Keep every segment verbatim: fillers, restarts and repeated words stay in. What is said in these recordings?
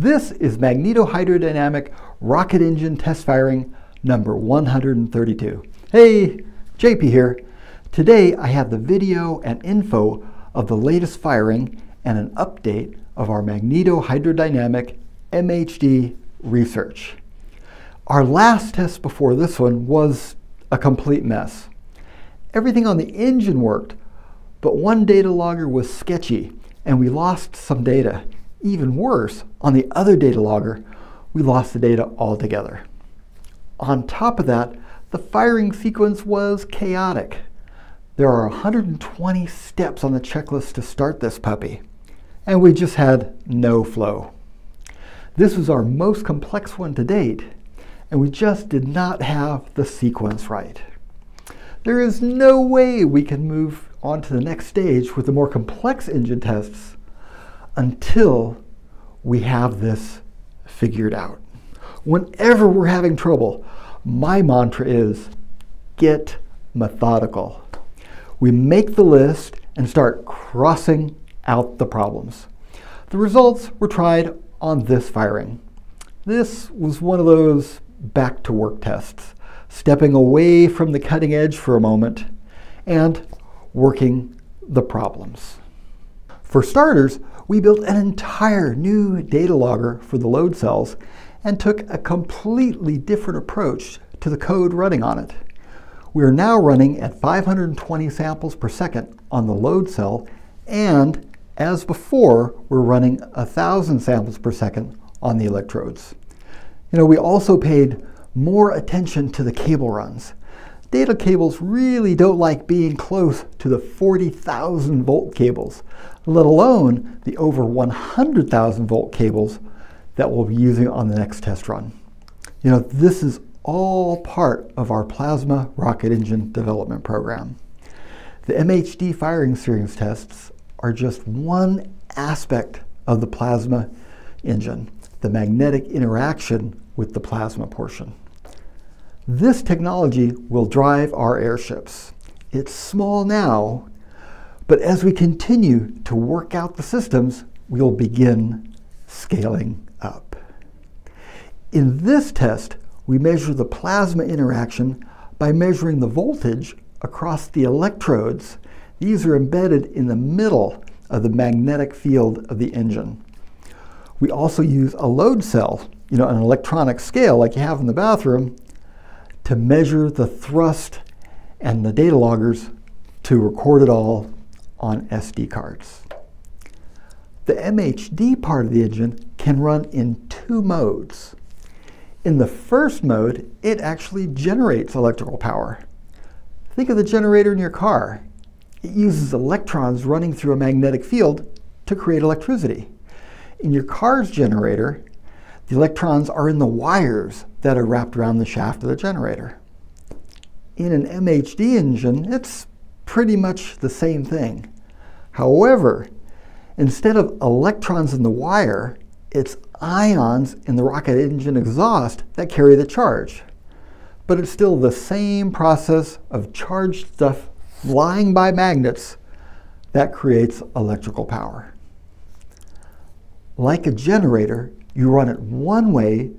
This is Magnetohydrodynamic rocket engine test firing number one hundred thirty-two. Hey, J P here. Today I have the video and info of the latest firing and an update of our Magnetohydrodynamic M H D research. Our last test before this one was a complete mess. Everything on the engine worked, but one data logger was sketchy and we lost some data. Even worse, on the other data logger, we lost the data altogether. On top of that, the firing sequence was chaotic. There are one hundred twenty steps on the checklist to start this puppy, and we just had no flow. This was our most complex one to date, and we just did not have the sequence right. There is no way we can move on to the next stage with the more complex engine tests until we have this figured out. Whenever we're having trouble, my mantra is get methodical. We make the list and start crossing out the problems. The results were tried on this firing. This was one of those back to work tests, stepping away from the cutting edge for a moment and working the problems. For starters, we built an entire new data logger for the load cells and took a completely different approach to the code running on it. We are now running at five hundred twenty samples per second on the load cell, and as before, we're running one thousand samples per second on the electrodes. You know, we also paid more attention to the cable runs. Data cables really don't like being close to the forty thousand volt cables, let alone the over one hundred thousand volt cables that we'll be using on the next test run. You know, this is all part of our plasma rocket engine development program. The M H D firing series tests are just one aspect of the plasma engine, the magnetic interaction with the plasma portion. This technology will drive our airships. It's small now, but as we continue to work out the systems, we'll begin scaling up. In this test, we measure the plasma interaction by measuring the voltage across the electrodes. These are embedded in the middle of the magnetic field of the engine. We also use a load cell, you know, an electronic scale like you have in the bathroom, to measure the thrust and the data loggers to record it all on S D cards. The M H D part of the engine can run in two modes. In the first mode, it actually generates electrical power. Think of the generator in your car. It uses electrons running through a magnetic field to create electricity. In your car's generator, the electrons are in the wires that are wrapped around the shaft of the generator. In an M H D engine, it's pretty much the same thing. However, instead of electrons in the wire, it's ions in the rocket engine exhaust that carry the charge. But it's still the same process of charged stuff flying by magnets that creates electrical power. Like a generator, you run it one way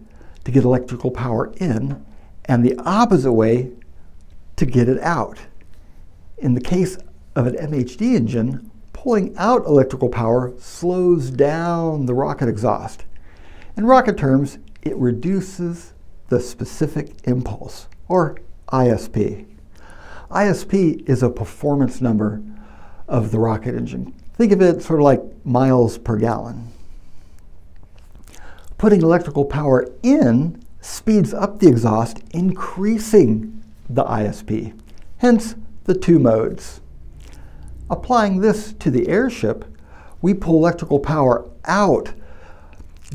to get electrical power in and the opposite way to get it out. In the case of an M H D engine, pulling out electrical power slows down the rocket exhaust. In rocket terms, it reduces the specific impulse, or I S P. I S P is a performance number of the rocket engine. Think of it sort of like miles per gallon. Putting electrical power in speeds up the exhaust, increasing the I S P, hence the two modes. Applying this to the airship, we pull electrical power out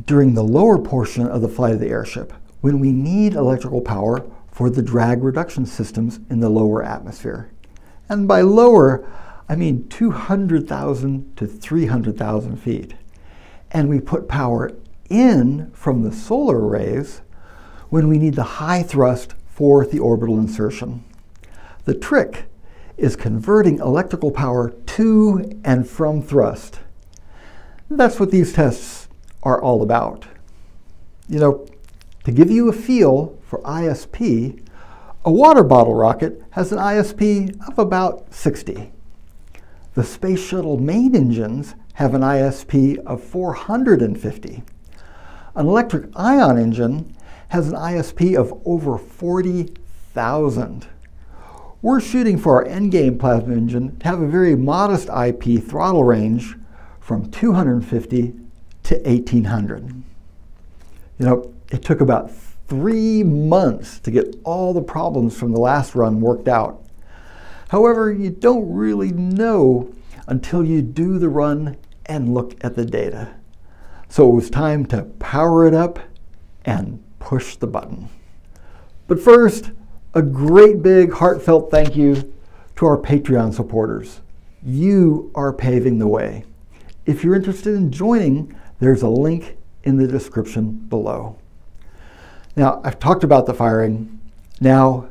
during the lower portion of the flight of the airship, when we need electrical power for the drag reduction systems in the lower atmosphere. And by lower, I mean two hundred thousand to three hundred thousand feet. And we put power in from the solar arrays when we need the high thrust for the orbital insertion. The trick is converting electrical power to and from thrust. That's what these tests are all about. you know, to give you a feel for I S P, a water bottle rocket has an I S P of about sixty. The Space Shuttle main engines have an I S P of four hundred fifty. An electric ion engine has an I S P of over forty thousand. We're shooting for our endgame plasma engine to have a very modest I P throttle range from two hundred fifty to eighteen hundred. You know, it took about three months to get all the problems from the last run worked out. However, you don't really know until you do the run and look at the data. So it was time to power it up and push the button. But first, a great big heartfelt thank you to our Patreon supporters. You are paving the way. If you're interested in joining, there's a link in the description below. Now, I've talked about the firing. Now,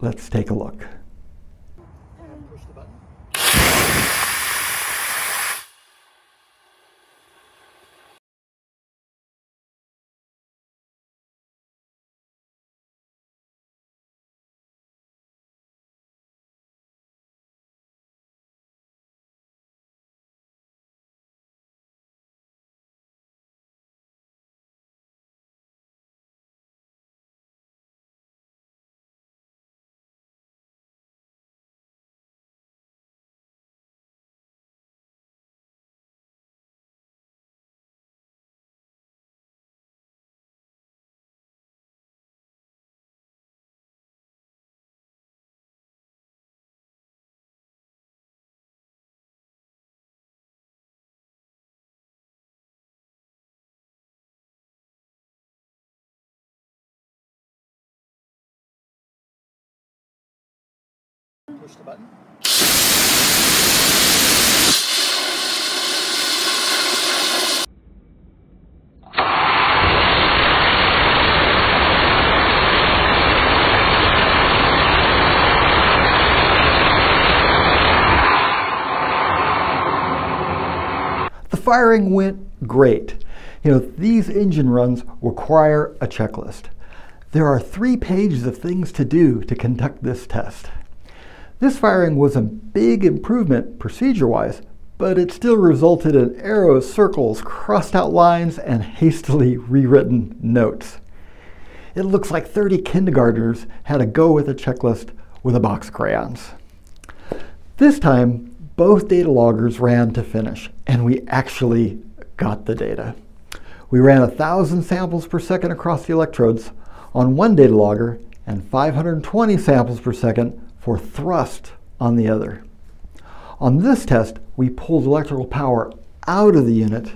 let's take a look. Push the button. The firing went great. You know, these engine runs require a checklist. There are three pages of things to do to conduct this test. This firing was a big improvement procedure-wise, but it still resulted in arrows, circles, crossed-out lines, and hastily rewritten notes. It looks like thirty kindergartners had a go with a checklist with a box of crayons. This time, both data loggers ran to finish, and we actually got the data. We ran one thousand samples per second across the electrodes on one data logger and five hundred twenty samples per second for thrust on the other. On this test, we pulled electrical power out of the unit,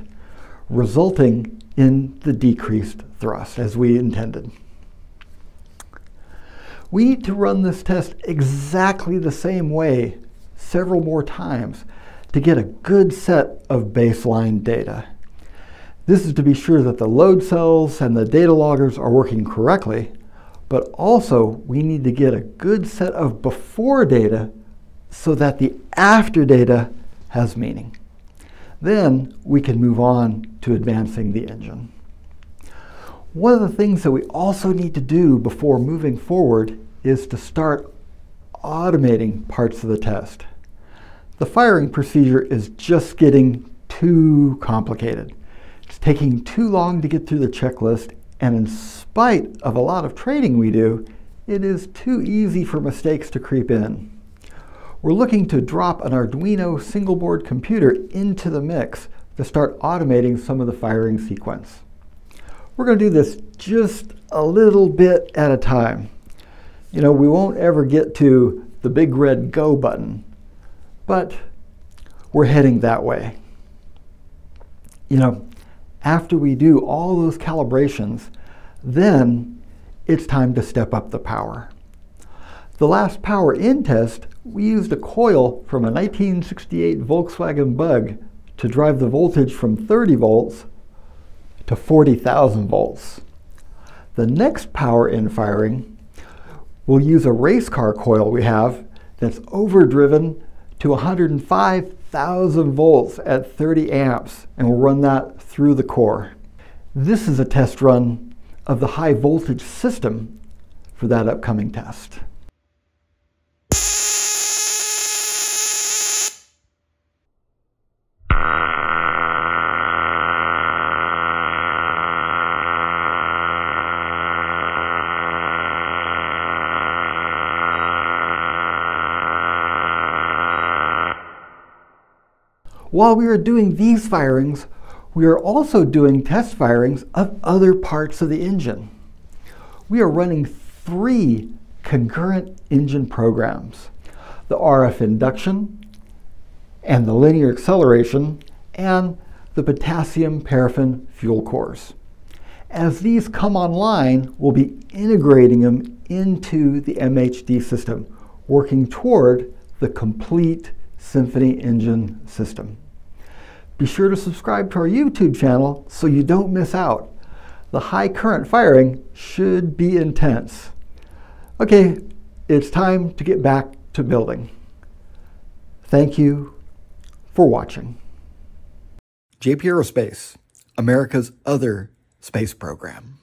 resulting in the decreased thrust as we intended. We need to run this test exactly the same way several more times to get a good set of baseline data. This is to be sure that the load cells and the data loggers are working correctly, but also we need to get a good set of before data so that the after data has meaning. Then we can move on to advancing the engine. One of the things that we also need to do before moving forward is to start automating parts of the test. The firing procedure is just getting too complicated. It's taking too long to get through the checklist, and in spite of a lot of training we do, it is too easy for mistakes to creep in. We're looking to drop an Arduino single board computer into the mix to start automating some of the firing sequence. We're going to do this just a little bit at a time. You know, we won't ever get to the big red go button, but we're heading that way. You know, after we do all those calibrations, then it's time to step up the power. The last power in test, we used a coil from a nineteen sixty-eight Volkswagen Bug to drive the voltage from thirty volts to forty thousand volts. The next power in firing, we'll use a race car coil we have that's overdriven to one hundred five thousand volts at thirty amps, and we'll run that through the core. This is a test run of the high voltage system for that upcoming test. While we are doing these firings, we are also doing test firings of other parts of the engine. We are running three concurrent engine programs, the R F induction, and the linear acceleration, and the potassium paraffin fuel cores. As these come online, we'll be integrating them into the M H D system, working toward the complete Symphony engine system. Be sure to subscribe to our YouTube channel so you don't miss out. The high current firing should be intense. Okay, it's time to get back to building. Thank you for watching. J P Aerospace, America's other space program.